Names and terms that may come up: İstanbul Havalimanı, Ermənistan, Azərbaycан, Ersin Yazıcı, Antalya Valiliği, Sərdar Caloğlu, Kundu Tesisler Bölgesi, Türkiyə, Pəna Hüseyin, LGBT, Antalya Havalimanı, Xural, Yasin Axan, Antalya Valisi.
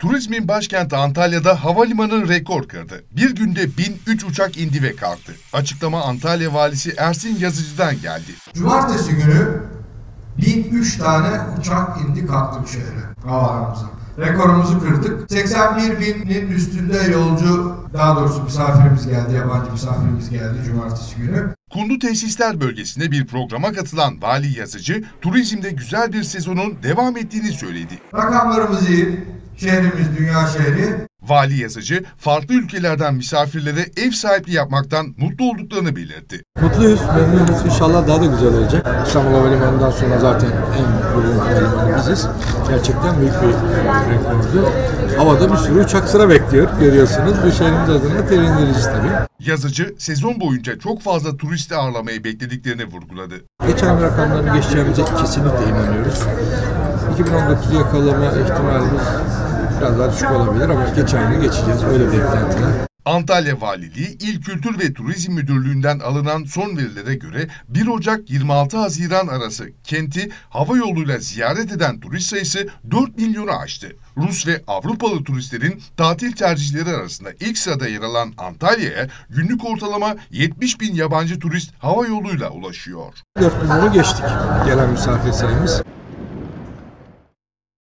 Turizmin başkenti Antalya'da havalimanı rekor kırdı. Bir günde 1003 uçak indi ve kalktı. Açıklama Antalya Valisi Ersin Yazıcı'dan geldi. Cumartesi günü 1003 tane uçak indi kalktı şehre, havalarımıza. Rekorumuzu kırdık. 81 binin üstünde yolcu, daha doğrusu misafirimiz geldi, yabancı misafirimiz geldi cumartesi günü. Kundu Tesisler Bölgesi'nde bir programa katılan Vali Yazıcı, turizmde güzel bir sezonun devam ettiğini söyledi. Rakamlarımız iyi, şehrimiz dünya şehri. Vali Yazıcı, farklı ülkelerden misafirlere ev sahipliği yapmaktan mutlu olduklarını belirtti. Mutluyuz, memnunuz. İnşallah daha da güzel olacak. İstanbul Havalimanı'ndan sonra zaten en büyük havalimanı biziz. Gerçekten büyük bir rekordu. Havada bir sürü uçak sıra bekliyor. Görüyorsunuz, bu şehrimiz adına seviniriz tabii. Yazıcı, sezon boyunca çok fazla turisti ağırlamayı beklediklerini vurguladı. Geçen rakamlarını geçeceğimize kesinlikle inanıyoruz. 2019'u yakalama ihtimalimiz biraz daha düşük olabilir ama geçen yılı geçeceğiz, öyle beklentiler. Antalya Valiliği, İl Kültür ve Turizm Müdürlüğü'nden alınan son verilere göre 1 Ocak-26 Haziran arası kenti hava yoluyla ziyaret eden turist sayısı 4 milyonu aştı. Rus ve Avrupalı turistlerin tatil tercihleri arasında ilk sırada yer alan Antalya'ya günlük ortalama 70 bin yabancı turist hava yoluyla ulaşıyor. 4 milyonu geçtik gelen misafir sayımız.